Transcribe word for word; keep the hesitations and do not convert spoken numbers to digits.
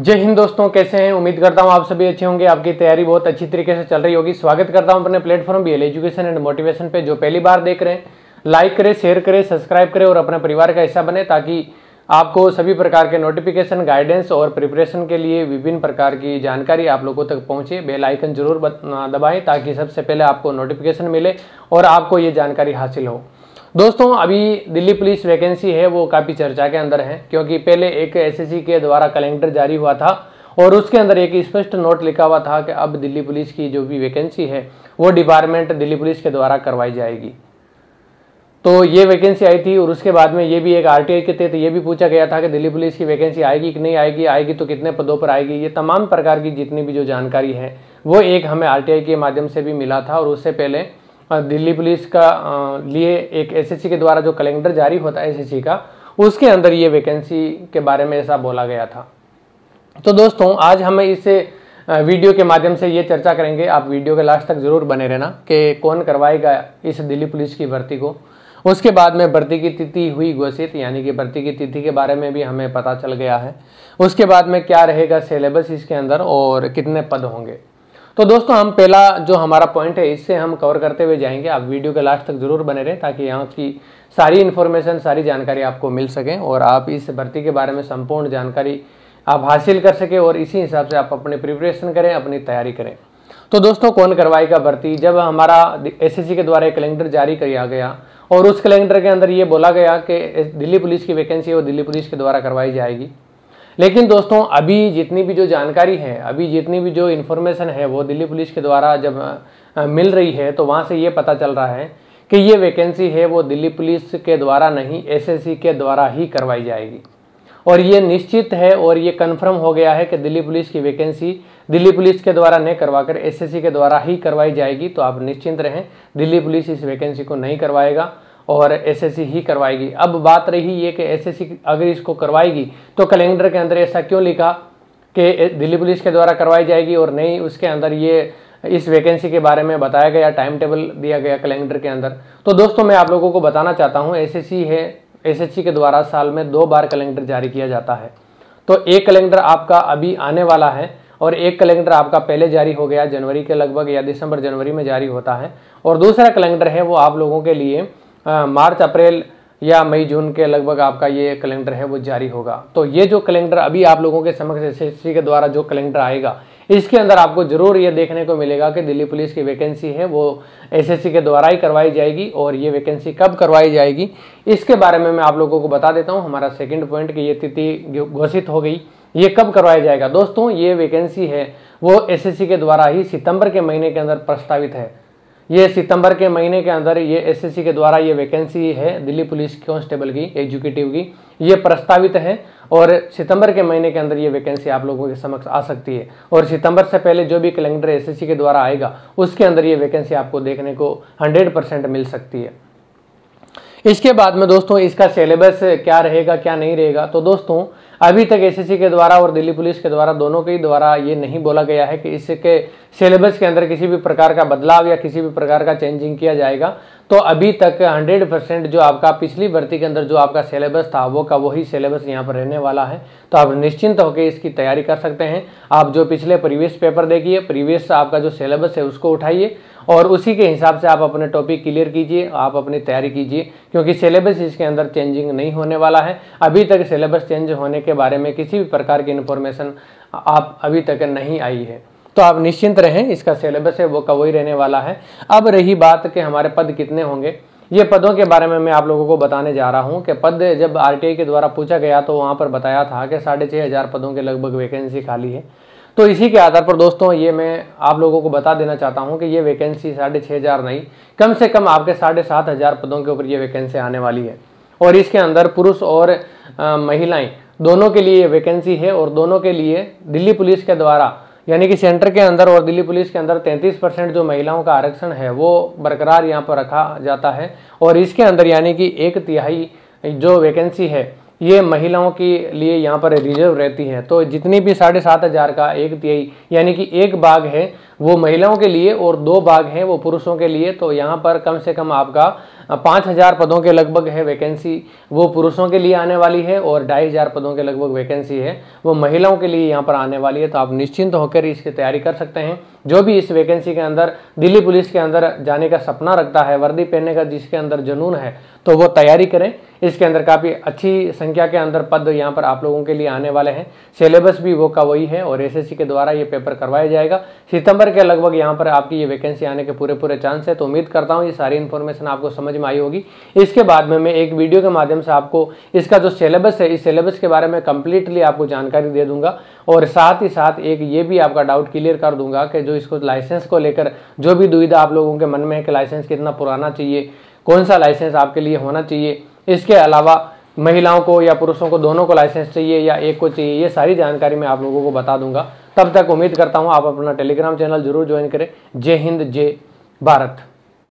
जय हिंद दोस्तों, कैसे हैं। उम्मीद करता हूं आप सभी अच्छे होंगे। आपकी तैयारी बहुत अच्छी तरीके से चल रही होगी। स्वागत करता हूं अपने platform B L education and motivation पे। जो पहली बार देख रहे हैं, लाइक करें, शेयर करें, सब्सक्राइब करें और अपने परिवार का हिस्सा बने, ताकि आपको सभी प्रकार के नोटिफिकेशन, गाइडेंस और प्रिपरेशन के लिए विभिन्न प्रकार की जानकारी आप लोगों तक पहुँचे। बेल आइकन जरूर दबाएँ ताकि सबसे पहले आपको नोटिफिकेशन मिले और आपको ये जानकारी हासिल हो। दोस्तों, अभी दिल्ली पुलिस वैकेंसी है वो काफ़ी चर्चा के अंदर है, क्योंकि पहले एक एसएससी के द्वारा कैलेंडर जारी हुआ था और उसके अंदर एक स्पष्ट नोट लिखा हुआ था कि अब दिल्ली पुलिस की जो भी वैकेंसी है वो डिपार्टमेंट दिल्ली पुलिस के द्वारा करवाई जाएगी। तो ये वैकेंसी आई थी और उसके बाद में ये भी एक आरटीआई के तहत ये भी पूछा गया था कि दिल्ली पुलिस की वैकेंसी आएगी कि नहीं आएगी, आएगी तो कितने पदों पर आएगी। ये तमाम प्रकार की जितनी भी जो जानकारी है वो एक हमें आरटीआई के माध्यम से भी मिला था। और उससे पहले दिल्ली पुलिस का लिए एक एसएससी के द्वारा जो कैलेंडर जारी होता है एसएससी का, उसके अंदर ये वैकेंसी के बारे में ऐसा बोला गया था। तो दोस्तों, आज हम इस वीडियो के माध्यम से ये चर्चा करेंगे। आप वीडियो के लास्ट तक जरूर बने रहना कि कौन करवाएगा इस दिल्ली पुलिस की भर्ती को। उसके बाद में भर्ती की तिथि हुई घोषित, यानी कि भर्ती की तिथि के बारे में भी हमें पता चल गया है। उसके बाद में क्या रहेगा सिलेबस इसके अंदर और कितने पद होंगे। तो दोस्तों, हम पहला जो हमारा पॉइंट है इससे हम कवर करते हुए जाएंगे। आप वीडियो के लास्ट तक जरूर बने रहें ताकि यहाँ की सारी इन्फॉर्मेशन, सारी जानकारी आपको मिल सके और आप इस भर्ती के बारे में संपूर्ण जानकारी आप हासिल कर सकें और इसी हिसाब से आप अपने प्रिपरेशन करें, अपनी तैयारी करें। तो दोस्तों, कौन करवाएगा भर्ती। जब हमारा एसएससी के द्वारा एक कैलेंडर जारी किया गया और उस कैलेंडर के अंदर ये बोला गया कि दिल्ली पुलिस की वैकेंसी है वो दिल्ली पुलिस के द्वारा करवाई जाएगी। लेकिन दोस्तों, अभी जितनी भी जो जानकारी है, अभी जितनी भी जो इन्फॉर्मेशन है वो दिल्ली पुलिस के द्वारा जब मिल रही है तो वहाँ से ये पता चल रहा है कि ये वैकेंसी है वो दिल्ली पुलिस के द्वारा नहीं, एसएससी के द्वारा ही करवाई जाएगी। और ये निश्चित है और ये कन्फर्म हो गया है कि दिल्ली पुलिस की वैकेंसी दिल्ली पुलिस के द्वारा नहीं करवाकर एसएससी के द्वारा ही करवाई जाएगी। तो आप निश्चिंत रहें, दिल्ली पुलिस इस वैकेंसी को नहीं करवाएगा और एसएससी ही करवाएगी। अब बात रही ये कि एसएससी अगर इसको करवाएगी तो कैलेंडर के अंदर ऐसा क्यों लिखा कि दिल्ली पुलिस के द्वारा करवाई जाएगी और नहीं उसके अंदर ये इस वैकेंसी के बारे में बताया गया, टाइम टेबल दिया गया कैलेंडर के अंदर। तो दोस्तों, मैं आप लोगों को बताना चाहता हूँ, एसएससी है, एसएससी के द्वारा साल में दो बार कैलेंडर जारी किया जाता है। तो एक कैलेंडर आपका अभी आने वाला है और एक कैलेंडर आपका पहले जारी हो गया, जनवरी के लगभग या दिसंबर जनवरी में जारी होता है। और दूसरा कैलेंडर है वो आप लोगों के लिए मार्च अप्रैल या मई जून के लगभग आपका ये कैलेंडर है वो जारी होगा। तो ये जो कैलेंडर अभी आप लोगों के समक्ष एसएससी के द्वारा जो कैलेंडर आएगा, इसके अंदर आपको जरूर ये देखने को मिलेगा कि दिल्ली पुलिस की वैकेंसी है वो एसएससी के द्वारा ही करवाई जाएगी। और ये वैकेंसी कब करवाई जाएगी इसके बारे में मैं आप लोगों को बता देता हूँ। हमारा सेकेंड पॉइंट कि ये तिथि घोषित हो गई, ये कब करवाया जाएगा। दोस्तों, ये वैकेंसी है वो एसएससी के द्वारा ही सितंबर के महीने के अंदर प्रस्तावित है। ये सितंबर के महीने के अंदर ये एसएससी के द्वारा ये वैकेंसी है दिल्ली पुलिस कांस्टेबल की, एग्जीक्यूटिव की, ये प्रस्तावित है। और सितंबर के महीने के अंदर ये वैकेंसी आप लोगों के समक्ष आ सकती है। और सितंबर से पहले जो भी कैलेंडर एसएससी के द्वारा आएगा उसके अंदर ये वैकेंसी आपको देखने को हंड्रेड परसेंट मिल सकती है। इसके बाद में दोस्तों, इसका सिलेबस क्या रहेगा क्या नहीं रहेगा। तो दोस्तों, अभी तक एसएससी के द्वारा और दिल्ली पुलिस के द्वारा दोनों के द्वारा ये नहीं बोला गया है कि इसके सिलेबस के अंदर किसी भी प्रकार का बदलाव या किसी भी प्रकार का चेंजिंग किया जाएगा। तो अभी तक हंड्रेड परसेंट जो आपका पिछली भर्ती के अंदर जो आपका सिलेबस था वो का वही सिलेबस यहाँ पर रहने वाला है। तो आप निश्चिंत होकर इसकी तैयारी कर सकते हैं। आप जो पिछले प्रीवियस पेपर देखिए, प्रीवियस आपका जो सिलेबस है उसको उठाइए और उसी के हिसाब से आप अपने टॉपिक क्लियर कीजिए, आप अपनी तैयारी कीजिए, क्योंकि सिलेबस इसके अंदर चेंजिंग नहीं होने वाला है। अभी तक सिलेबस चेंज होने के बारे में किसी भी प्रकार की इन्फॉर्मेशन आप अभी तक नहीं आई है। तो आप निश्चिंत रहें, इसका सिलेबस है वो का वही रहने वाला है। अब रही बात कि हमारे पद कितने होंगे। ये पदों के बारे में मैं आप लोगों को बताने जा रहा हूँ कि पद जब आरटीआई के द्वारा पूछा गया तो वहाँ पर बताया था कि साढ़े छः हज़ार पदों के लगभग वैकेंसी खाली है। तो इसी के आधार पर दोस्तों, ये मैं आप लोगों को बता देना चाहता हूँ कि ये वैकेंसी साढ़े छः हज़ार नहीं, कम से कम आपके साढ़े सात हज़ार पदों के ऊपर ये वैकेंसी आने वाली है। और इसके अंदर पुरुष और महिलाएं दोनों के लिए वैकेंसी है और दोनों के लिए दिल्ली पुलिस के द्वारा, यानी कि सेंटर के अंदर और दिल्ली पुलिस के अंदर तैंतीस परसेंट जो महिलाओं का आरक्षण है वो बरकरार यहाँ पर रखा जाता है। और इसके अंदर यानी कि एक तिहाई जो वैकेंसी है ये महिलाओं के लिए यहाँ पर रिजर्व रहती है। तो जितनी भी साढ़े सात हज़ार का एक तिहाई यानी कि एक भाग है वो महिलाओं के लिए और दो भाग हैं वो पुरुषों के लिए। तो यहाँ पर कम से कम आपका पाँच हज़ार पदों के लगभग है वैकेंसी, वो पुरुषों के लिए आने वाली है, और ढाई हज़ार पदों के लगभग वैकेंसी है वो महिलाओं के लिए यहाँ पर आने वाली है। तो आप निश्चिंत होकर इसकी तैयारी कर सकते हैं। जो भी इस वैकेंसी के अंदर दिल्ली पुलिस के अंदर जाने का सपना रखता है, वर्दी पहनने का जिसके अंदर जुनून है, तो वो तैयारी करें। इसके अंदर काफ़ी अच्छी संख्या के अंदर पद यहाँ पर आप लोगों के लिए आने वाले हैं। सिलेबस भी वो का वही है और एसएससी के द्वारा ये पेपर करवाया जाएगा। सितंबर के लगभग यहाँ पर आपकी ये वैकेंसी आने के पूरे पूरे चांस है। तो उम्मीद करता हूँ ये सारी इन्फॉर्मेशन आपको समझ में आई होगी। इसके बाद में मैं एक वीडियो के माध्यम से आपको इसका जो सिलेबस है, इस सिलेबस के बारे में कम्प्लीटली आपको जानकारी दे दूंगा, और साथ ही साथ एक ये भी आपका डाउट क्लियर कर दूंगा कि जो इसको लाइसेंस को लेकर जो भी दुविधा आप लोगों के मन में है कि लाइसेंस कितना पुराना चाहिए, कौन सा लाइसेंस आपके लिए होना चाहिए, इसके अलावा महिलाओं को या पुरुषों को दोनों को लाइसेंस चाहिए या एक को चाहिए, ये सारी जानकारी मैं आप लोगों को बता दूंगा। तब तक उम्मीद करता हूँ आप अपना टेलीग्राम चैनल जरूर ज्वाइन करें। जय हिंद, जय भारत।